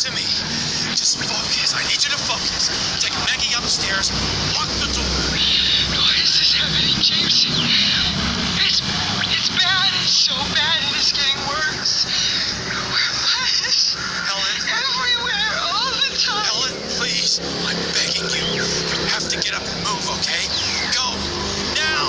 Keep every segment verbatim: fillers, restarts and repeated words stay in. To me. Just focus. I need you to focus. Take Maggie upstairs. Lock the door. Why is this happening, James? It's, it's bad. It's so bad. And it's getting worse. We're lost. Helen. Everywhere. All the time. Helen, please. I'm begging you. You have to get up and move, okay? Go. Now.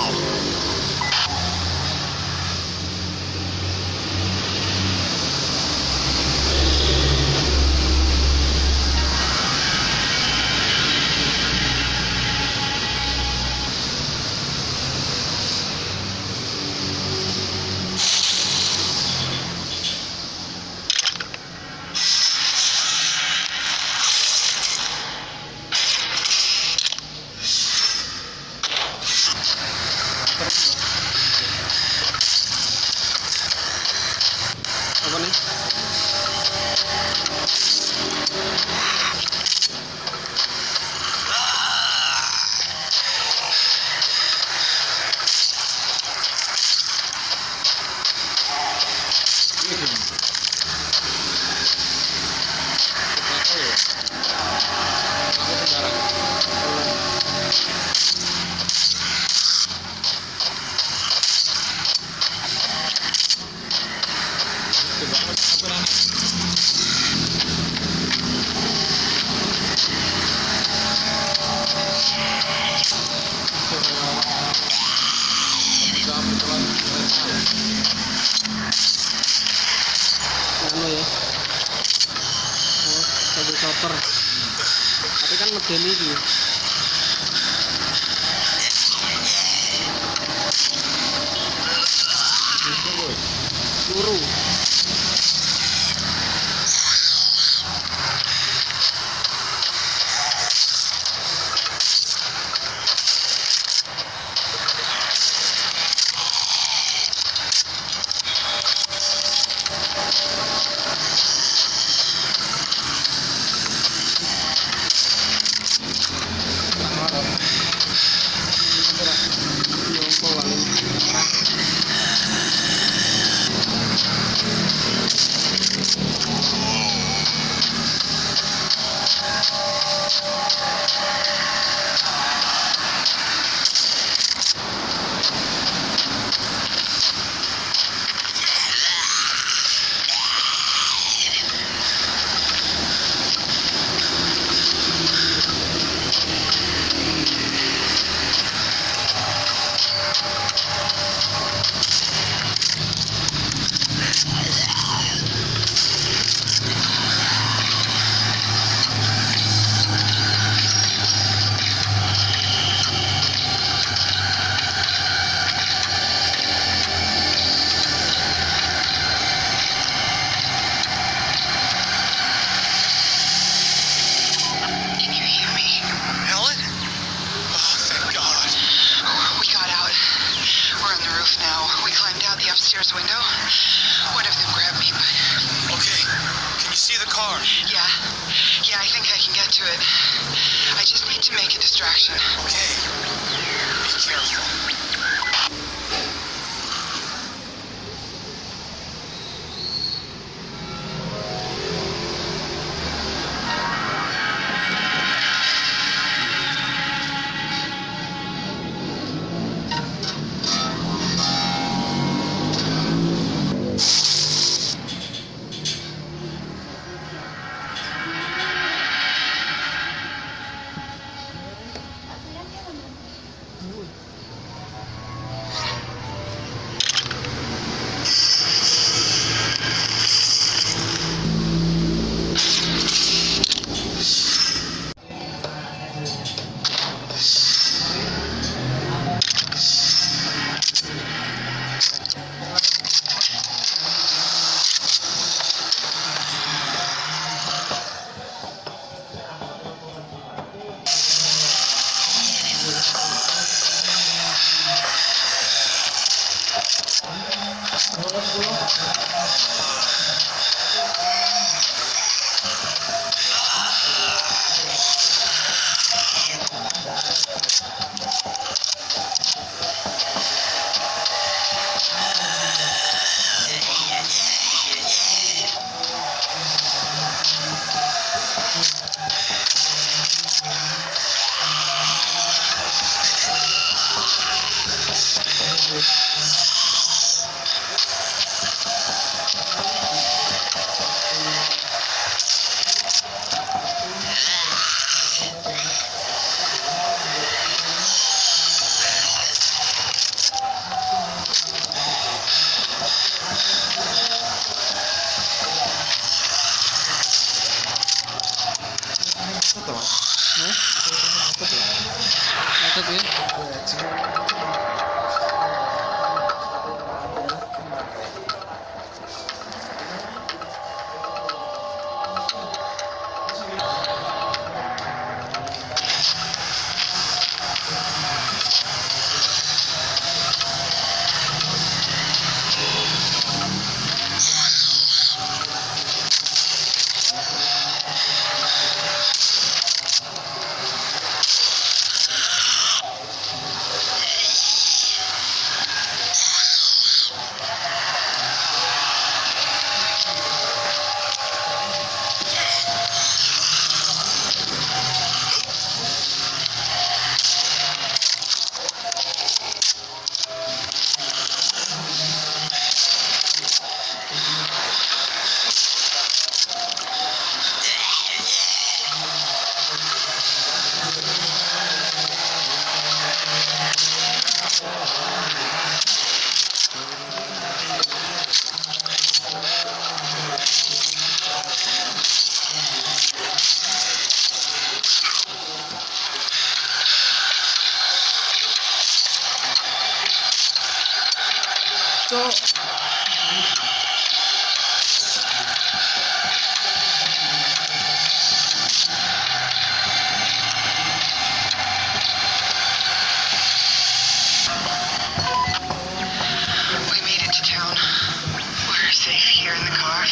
Tapi kan medeni gitu. Guru. Halo.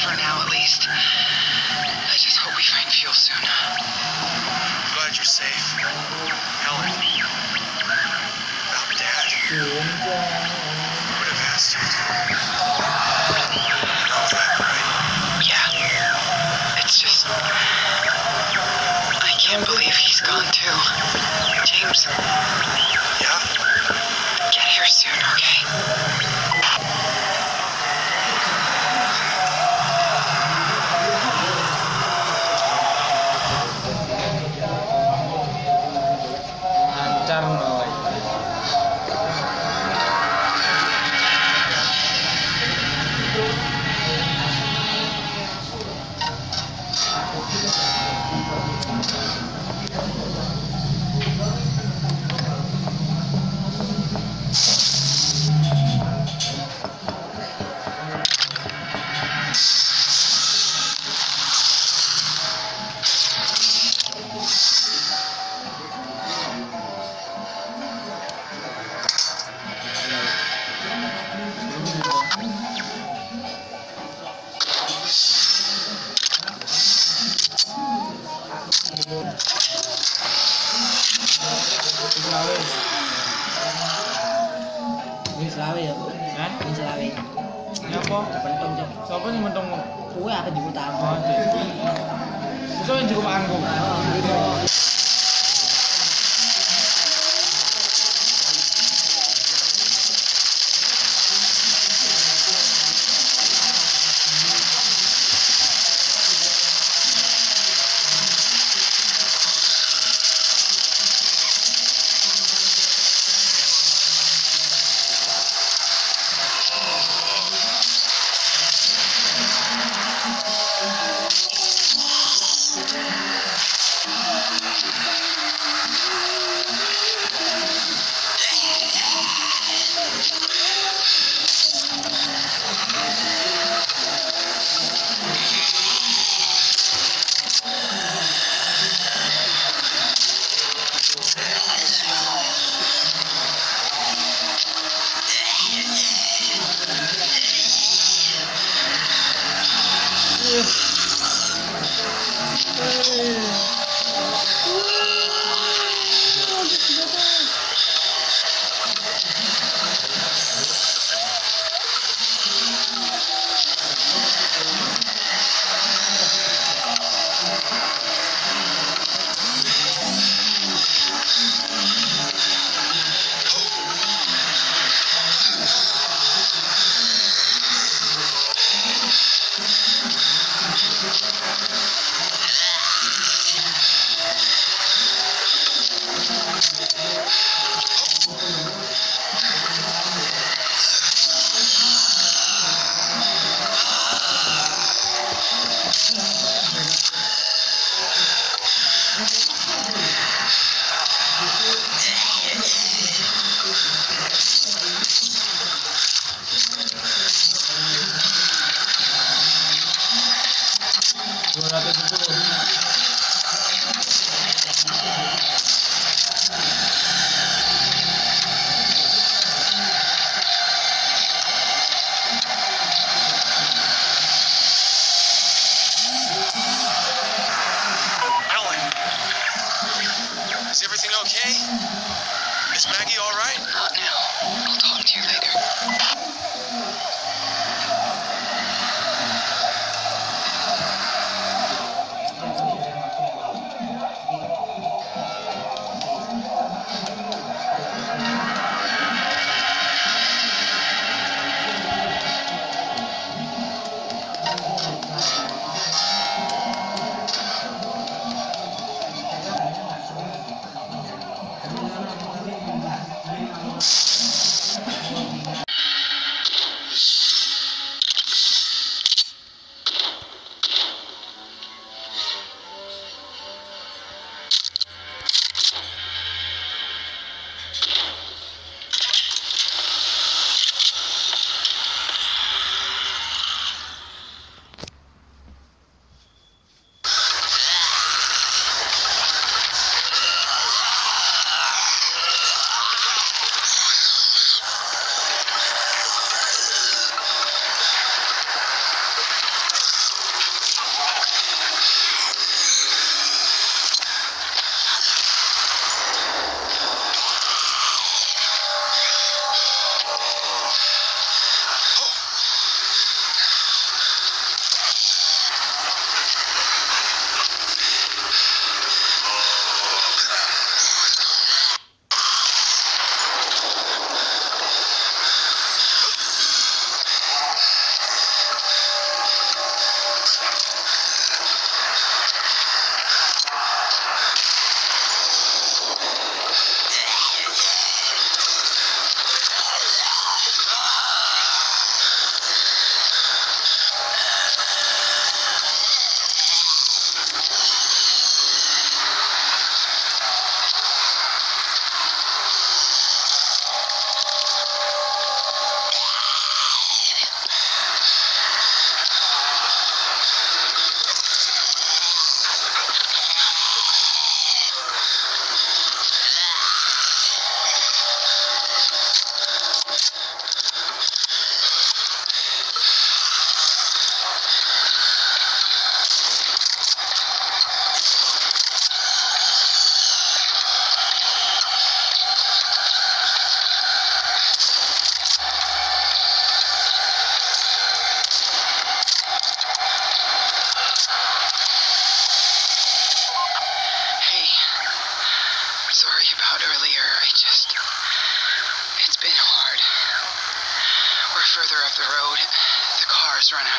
for now at least. I just hope we find fuel soon. I'm glad you're safe. Helen. About Dad. I would have asked you to. You know that, right? Yeah. It's just... I can't believe he's gone too. James. Yeah? Get here soon, okay?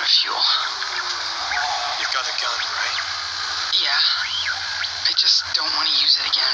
out of fuel. You've got a gun, right? Yeah. I just don't want to use it again.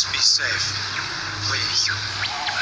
Just be safe, please.